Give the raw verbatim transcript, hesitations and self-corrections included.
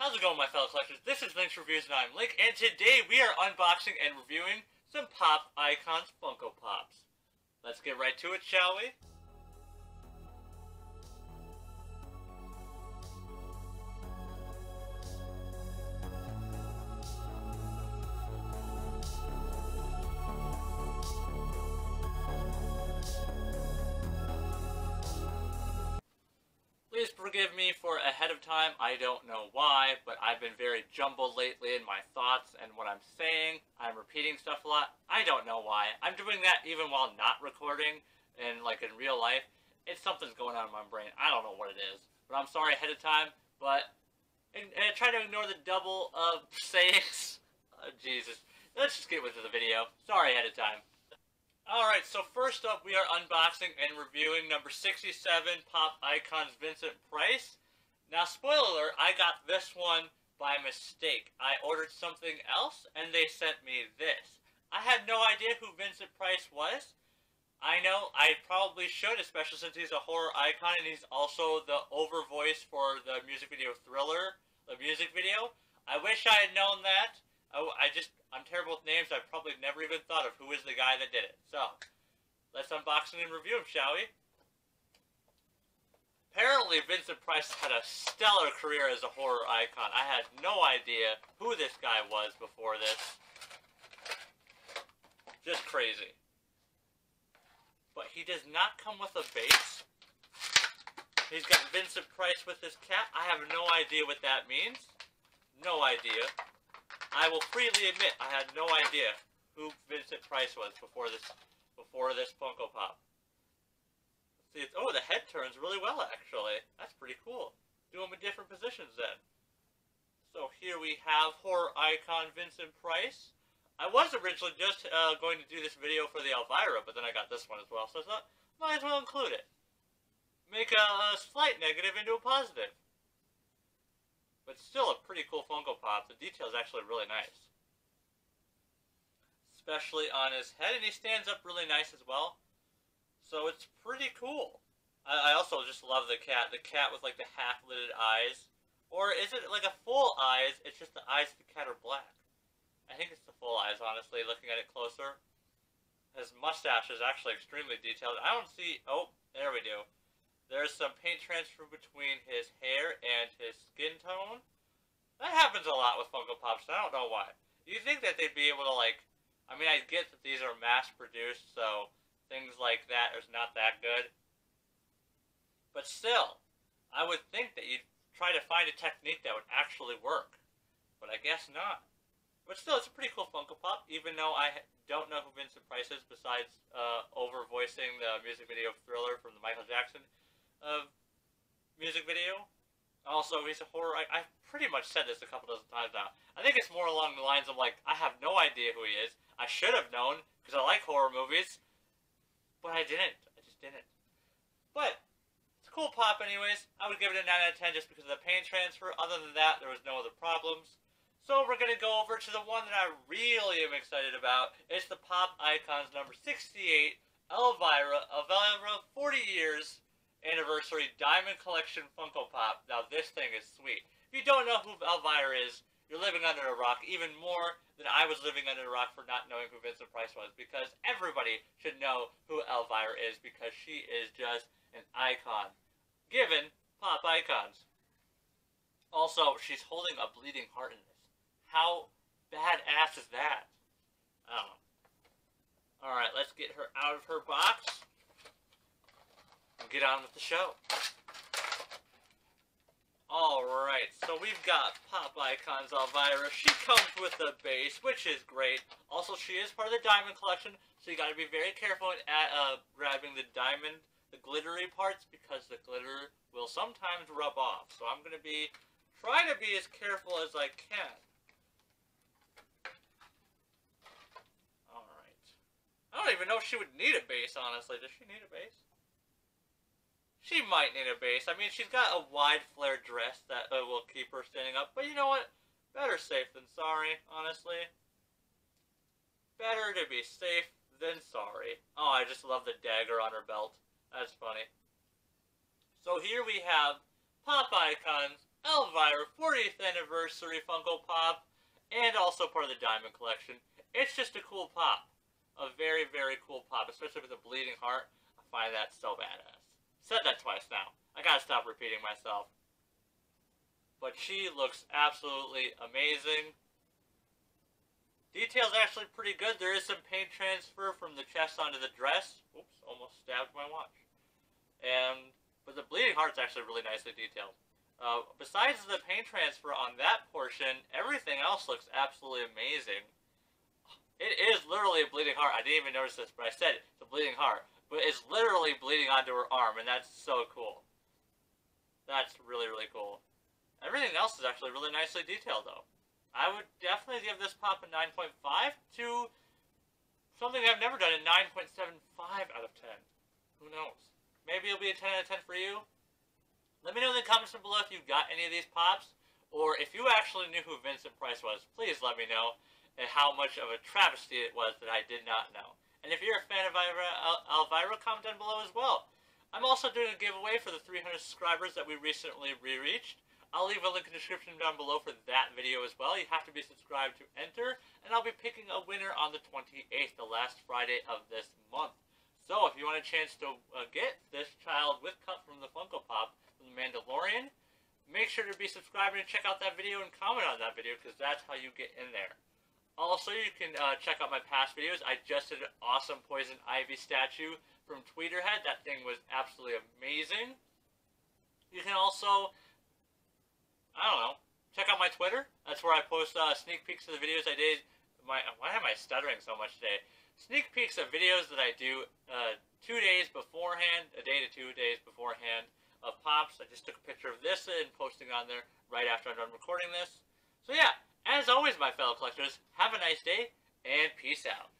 How's it going, my fellow collectors? This is Link's Reviews, and I'm Link, and today we are unboxing and reviewing some Pop Icons Funko Pops. Let's get right to it, shall we? Please forgive me for ahead of time, I don't know why, but I've been very jumbled lately in my thoughts and what I'm saying. I'm repeating stuff a lot. I don't know why. I'm doing that even while not recording and like in real life. It's something's going on in my brain. I don't know what it is, but I'm sorry ahead of time, but and, and try to ignore the double of sayings. Oh, Jesus. Let's just get into the video. Sorry ahead of time. Alright, so first up we are unboxing and reviewing number sixty-seven Pop Icons Vincent Price. Now spoiler alert, I got this one by mistake. I ordered something else and they sent me this. I had no idea who Vincent Price was. I know I probably should, especially since he's a horror icon and he's also the over voice for the music video Thriller, the music video. I wish I had known that. I, I just, I'm terrible with names. I probably never even thought of who is the guy that did it. So, let's unbox it and review him, shall we? Apparently, Vincent Price had a stellar career as a horror icon. I had no idea who this guy was before this. Just crazy. But he does not come with a base. He's got Vincent Price with his cat. I have no idea what that means. No idea. I will freely admit I had no idea who Vincent Price was before this before this Funko Pop. See, it's, oh, the head turns really well actually. That's pretty cool. Do them in different positions then. So here we have horror icon Vincent Price. I was originally just uh, going to do this video for the Elvira, but then I got this one as well, so I thought might as well include it. Make a, a slight negative into a positive. But still a pretty cool Funko Pop. The detail is actually really nice. Especially on his head. And he stands up really nice as well. So it's pretty cool. I, I also just love the cat. The cat with like the half-lidded eyes. Or is it like a full eyes? It's just the eyes of the cat are black. I think it's the full eyes, honestly, looking at it closer. His mustache is actually extremely detailed. I don't see... Oh, there we do. There's some paint transfer between his hair and his skin tone. That happens a lot with Funko Pops, and I don't know why. You'd think that they'd be able to, like... I mean, I get that these are mass-produced, so things like that is not that good. But still, I would think that you'd try to find a technique that would actually work. But I guess not. But still, it's a pretty cool Funko Pop, even though I don't know who Vincent Price is, besides uh, over-voicing the music video Thriller from the Michael Jackson of music video. Also, he's a horror... I, I've pretty much said this a couple dozen times now. I think it's more along the lines of, like, I have no idea who he is. I should have known, because I like horror movies. But I didn't. I just didn't. But, it's a cool pop anyways. I would give it a nine out of ten just because of the paint transfer. Other than that, there was no other problems. So, we're going to go over to the one that I really am excited about. It's the Pop Icons number sixty-eight, Elvira. Elvira, forty years... Anniversary Diamond Collection Funko Pop. Now this thing is sweet. If you don't know who Elvira is, you're living under a rock even more than I was living under a rock for not knowing who Vincent Price was, because everybody should know who Elvira is because she is just an icon. Given pop icons. Also, she's holding a bleeding heart in this. How badass is that? I don't know. Alright, let's get her out of her box. Get on with the show. Alright, so we've got Pop Icons Elvira. She comes with a base, which is great. Also, she is part of the diamond collection, so you gotta be very careful in uh, grabbing the diamond, the glittery parts, because the glitter will sometimes rub off. So I'm gonna be, try to be as careful as I can. Alright. I don't even know if she would need a base, honestly. Does she need a base? She might need a base. I mean, she's got a wide flare dress that uh, will keep her standing up. But you know what? Better safe than sorry, honestly. Better to be safe than sorry. Oh, I just love the dagger on her belt. That's funny. So here we have Pop Icons Elvira fortieth Anniversary Funko Pop, and also part of the Diamond Collection. It's just a cool pop. A very, very cool pop, especially with a bleeding heart. I find that so badass. Said that twice now. I gotta stop repeating myself. But she looks absolutely amazing. Detail's actually pretty good. There is some paint transfer from the chest onto the dress. Oops, almost stabbed my watch. And, but the bleeding heart's actually really nicely detailed. Uh, besides the paint transfer on that portion, everything else looks absolutely amazing. It is literally a bleeding heart. I didn't even notice this, but I said it. It's a bleeding heart. But it's literally bleeding onto her arm, and that's so cool. That's really, really cool. Everything else is actually really nicely detailed, though. I would definitely give this pop a nine point five to something I've never done, a nine point seven five out of ten. Who knows? Maybe it'll be a ten out of ten for you. Let me know in the comments below if you got any of these pops, or if you actually knew who Vincent Price was, please let me know, and how much of a travesty it was that I did not know. And if you're a fan of Elvira, Elvira comment down below as well. I'm also doing a giveaway for the three hundred subscribers that we recently re-reached. I'll leave a link in the description down below for that video as well. You have to be subscribed to enter, and I'll be picking a winner on the twenty-eighth, the last Friday of this month. So if you want a chance to uh, get this child with cut from the Funko Pop from The Mandalorian, make sure to be subscribed and check out that video and comment on that video, because that's how you get in there. Also, you can uh, check out my past videos. I just did an awesome Poison Ivy statue from Tweeterhead. That thing was absolutely amazing. You can also, I don't know, check out my Twitter. That's where I post uh, sneak peeks of the videos I did. My, why am I stuttering so much today? Sneak peeks of videos that I do uh, two days beforehand, a day to two days beforehand of pops. I just took a picture of this and posting on there right after I'm done recording this. So yeah, as always, my fellow collectors, have a nice day and peace out.